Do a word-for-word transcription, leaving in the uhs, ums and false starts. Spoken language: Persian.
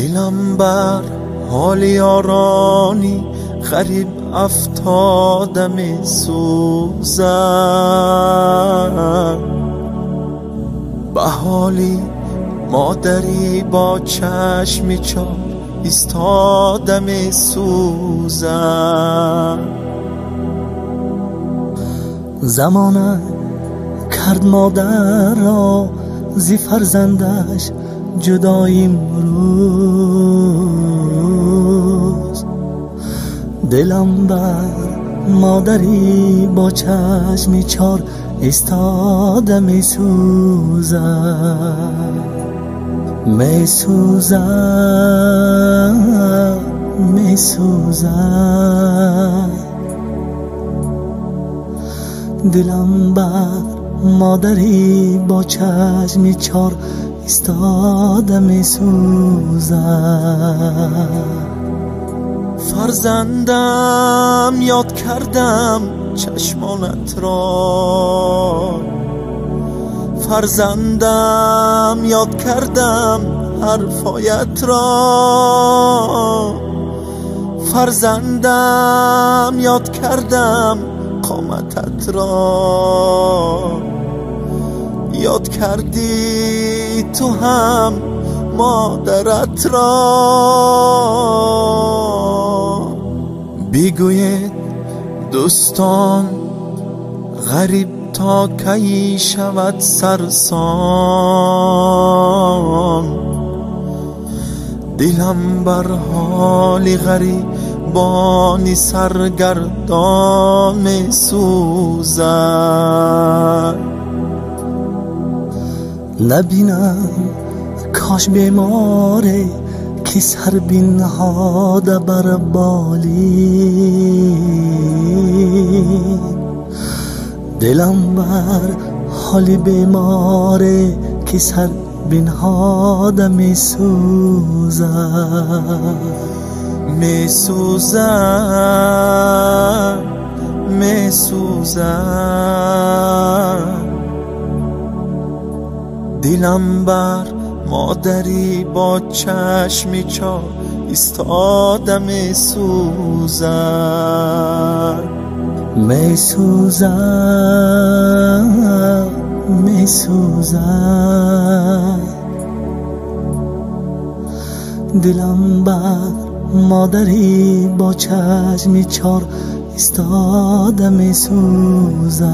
دلم بر حال یارانی غریب افتاده می سوزم. به حالی مادری با چشم چار ایستاده می سوزم. زمانه کرد مادر را زی فرزندش جدا امروز. دلم بر مادری با چشم چار ایستاده می سوزم، می سوزم، می سوزم. دلم بر مادری با چشم چار ایستاده می سوزم. فرزندم یاد کردم چشمانت را، فرزندم یاد کردم حرفایت را، فرزندم یاد کردم قامتت را. یاد کردی تو هم مادرت را. بگوید دوستان غریب تا کی شود سرسام. دلم بر حال غریبانی سرگردان می سوزد. نبینم کاش بیماره که سر بنهاده بر بالین. دلم بر حال بیماره که سر بنهاده می سوزم، می سوزم، می سوزم. دلم بر مادری با چشم چار ایستاده می سوزد، می سوزد، می سوزد. دلم بر مادری با چشم چار ایستاده می سوزد.